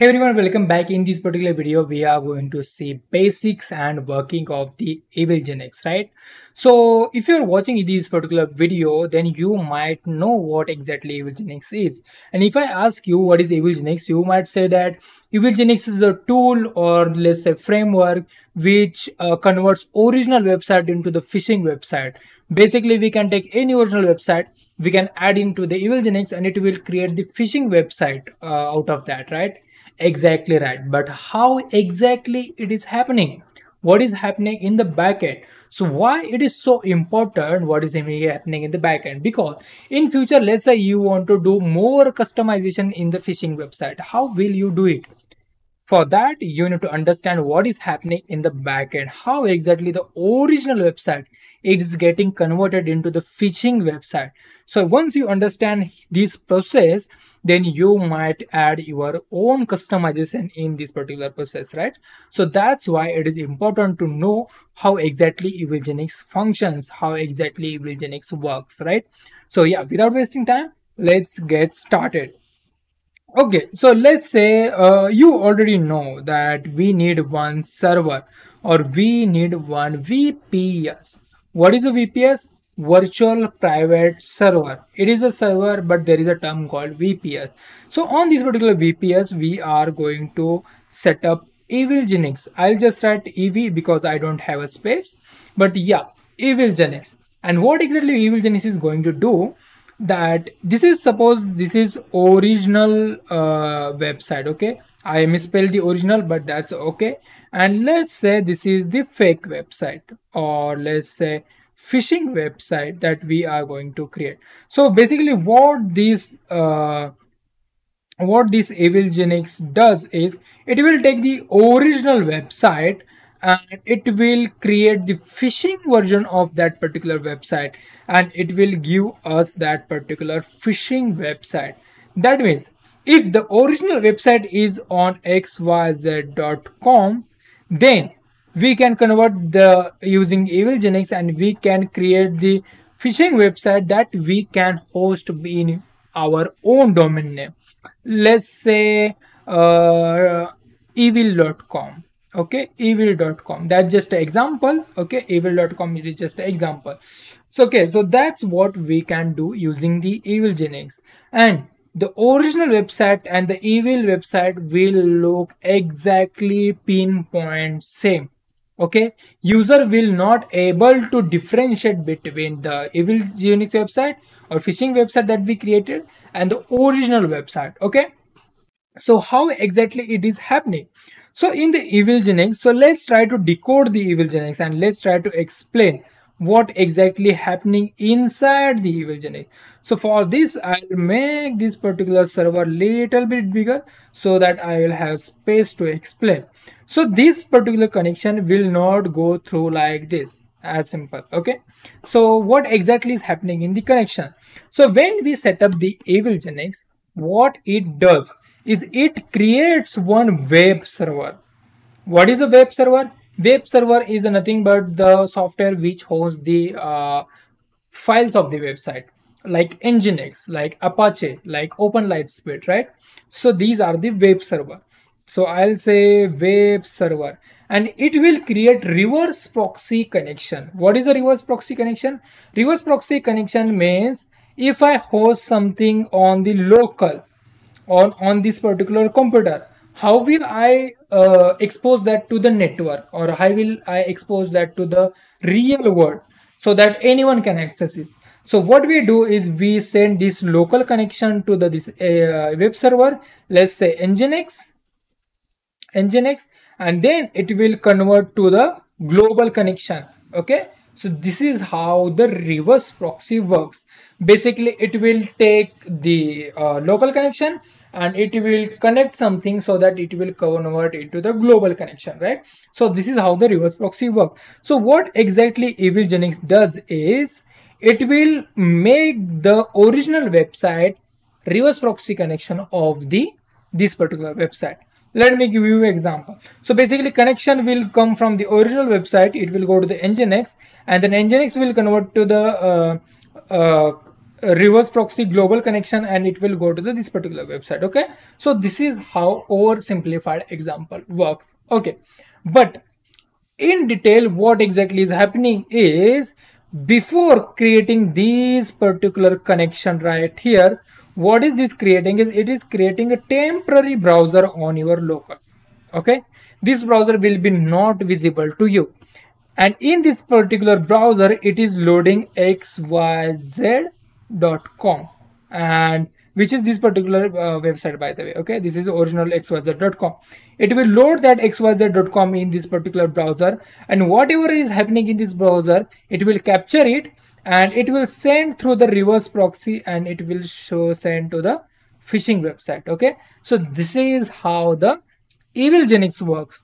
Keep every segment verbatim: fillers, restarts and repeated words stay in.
Hey everyone, welcome back. In this particular video, we are going to see basics and working of the Evilginx, right? So if you're watching this particular video, then you might know what exactly Evilginx is. And if I ask you what is Evilginx, you might say that Evilginx is a tool or let's say framework which uh, converts original website into the phishing website. Basically, we can take any original website, we can add into the Evilginx and it will create the phishing website uh, out of that, right? Exactly right. But how exactly it is happening? What is happening in the backend? So why it is so important? What is happening in the backend? Because in future, let's say you want to do more customization in the phishing website. How will you do it? For that, you need to understand what is happening in the backend. How exactly the original website it is getting converted into the phishing website. So once you understand this process, then you might add your own customization in this particular process, right? So that's why it is important to know how exactly Evilginx functions, how exactly Evilginx works, right? So yeah, without wasting time, let's get started. Okay, so let's say uh, you already know that we need one server or we need one V P S. What is a V P S? Virtual private server. It is a server, but there is a term called V P S. So on this particular V P S, we are going to set up Evilginx. I'll just write E V because I don't have a space, but yeah, Evilginx. And what exactly Evilginx is going to do, that this is, suppose this is original uh, website. Okay, I misspelled the original, but that's okay. And let's say this is the fake website, or let's say phishing website that we are going to create. So basically what this uh, what this Evilginx does is it will take the original website and it will create the phishing version of that particular website and it will give us that particular phishing website. That means if the original website is on x y z dot com, then we can convert the using Evilginx and we can create the phishing website that we can host in our own domain name. Let's say uh, evil dot com. Okay, evil dot com, that's just an example. Okay, evil dot com, it is just an example. So okay, so that's what we can do using the Evilginx, and the original website and the evil website will look exactly pinpoint same. Okay, user will not able to differentiate between the Evilginx website or phishing website that we created and the original website. Okay, so how exactly it is happening? So in the Evilginx, so let's try to decode the Evilginx and let's try to explain what exactly happening inside the Evilginx. So for this, I'll make this particular server little bit bigger so that I will have space to explain. So this particular connection will not go through like this, as simple. Okay, so what exactly is happening in the connection? So when we set up the Evilginx, what it does is it creates one web server. What is a web server? Web server is nothing but the software which hosts the uh, files of the website, like Nginx, like Apache, like OpenLightSpeed, right? So these are the web server. So I'll say web server, and it will create reverse proxy connection. What is a reverse proxy connection? Reverse proxy connection means if I host something on the local, On, on this particular computer, how will I uh, expose that to the network, or how will I expose that to the real world so that anyone can access it? So what we do is we send this local connection to the this uh, web server, let's say Nginx, Nginx, and then it will convert to the global connection. Okay, so this is how the reverse proxy works. Basically, it will take the uh, local connection and it will connect something so that it will convert into the global connection, right? So this is how the reverse proxy works. So what exactly Evilginx does is it will make the original website reverse proxy connection of the this particular website. Let me give you an example. So basically connection will come from the original website, it will go to the Nginx, and then Nginx will convert to the uh, uh, reverse proxy global connection, and it will go to the, this particular website. Okay, so this is how oversimplified example works. Okay, but in detail what exactly is happening is, before creating this particular connection right here, what is this creating is, it is creating a temporary browser on your local. Okay, this browser will be not visible to you, and in this particular browser it is loading x y z dot com, and which is this particular uh, website, by the way. Okay, this is original x y z dot com. It will load that x y z dot com in this particular browser, and whatever is happening in this browser, it will capture it and it will send through the reverse proxy, and it will show send to the phishing website. Okay, so this is how the Evilginx works.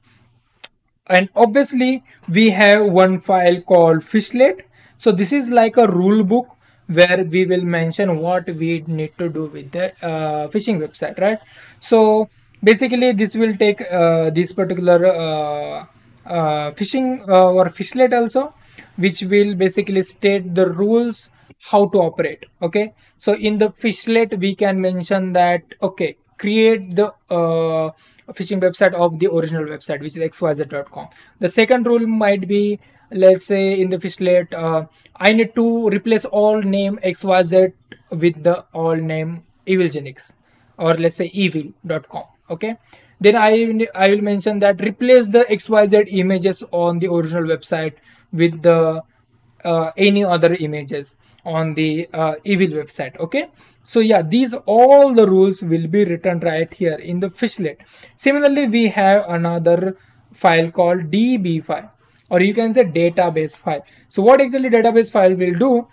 And obviously we have one file called fishlet, so this is like a rule book where we will mention what we need to do with the uh, phishing website, right? So basically this will take uh, this particular uh, uh, phishing uh, or fishlet also, which will basically state the rules how to operate. Okay, so in the fishlet we can mention that, okay, create the uh, phishing website of the original website, which is x y z dot com. The second rule might be, let's say in the fishlet, uh, I need to replace all name x y z with the all name Evilginx, or let's say evil dot com. Okay, then I, I will mention that replace the x y z images on the original website with the uh, any other images on the uh, evil website. Okay, so yeah, these all the rules will be written right here in the fishlet. Similarly, we have another file called D B file, or you can say database file. So what exactly database file will do,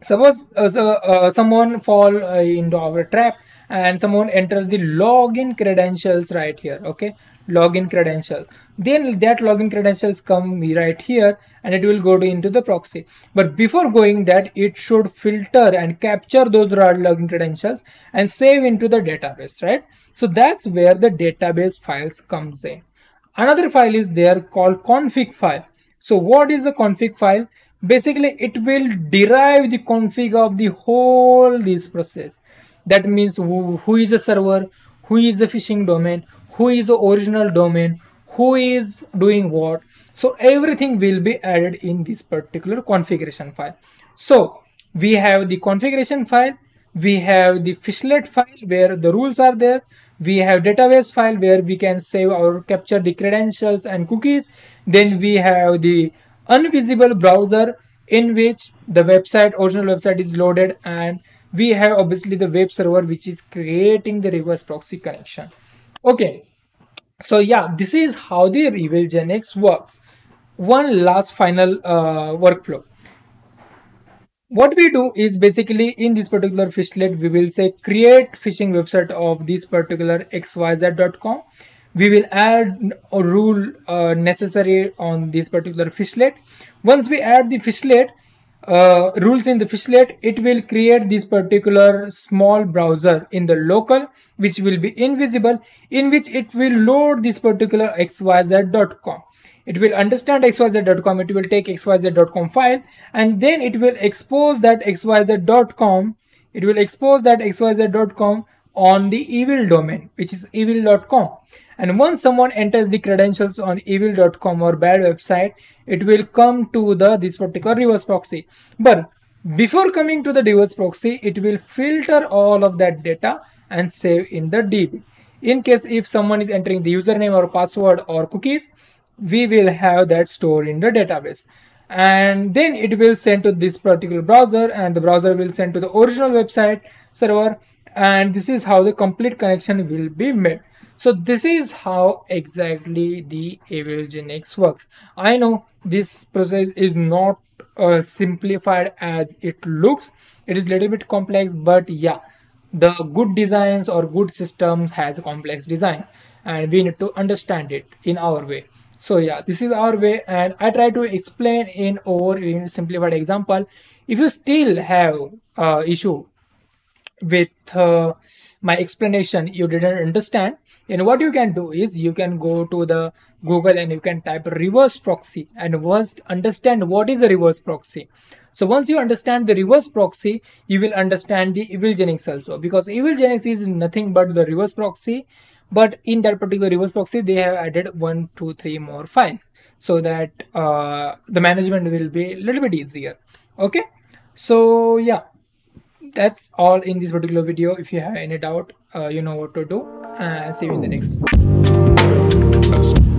suppose uh, so, uh, someone fall uh, into our trap and someone enters the login credentials right here. Okay, login credentials, then that login credentials come right here and it will go to into the proxy. But before going that, it should filter and capture those raw login credentials and save into the database, right? So that's where the database files comes in. Another file is there called config file. So what is a config file? Basically it will derive the config of the whole this process. That means who, who is a server, who is a phishing domain, who is the original domain, who is doing what. So everything will be added in this particular configuration file. So we have the configuration file, we have the fishlet file where the rules are there, we have database file where we can save or capture the credentials and cookies, then we have the unvisible browser in which the website, original website is loaded, and we have obviously the web server which is creating the reverse proxy connection. Okay, so yeah, this is how the Evilginx works. One last final uh, workflow. What we do is basically in this particular fishlet, we will say create phishing website of this particular x y z dot com. We will add a rule uh, necessary on this particular fishlet. Once we add the fishlet, uh, rules in the fishlet, it will create this particular small browser in the local, which will be invisible, in which it will load this particular x y z dot com. It will understand x y z dot com, it will take x y z dot com file, and then it will expose that x y z dot com, it will expose that x y z dot com on the evil domain, which is evil dot com. And once someone enters the credentials on evil dot com or bad website, it will come to the this particular reverse proxy. But before coming to the reverse proxy, it will filter all of that data and save in the D B. In case if someone is entering the username or password or cookies, we will have that stored in the database, and then it will send to this particular browser, and the browser will send to the original website server, and this is how the complete connection will be made. So this is how exactly the Evilginx works. I know this process is not uh, simplified as it looks. It is a little bit complex, but yeah, the good designs or good systems has complex designs, and we need to understand it in our way. So yeah, this is our way, and I try to explain in over in simplified example. If you still have uh, issue with uh, my explanation, you didn't understand, then what you can do is you can go to the Google and you can type reverse proxy and first understand what is a reverse proxy. So once you understand the reverse proxy, you will understand the Evilginx also, because Evilginx is nothing but the reverse proxy, but in that particular reverse proxy they have added one two three more files, so that uh, the management will be a little bit easier. Okay, so yeah, that's all in this particular video. If you have any doubt, uh, you know what to do, and uh, see you in the next.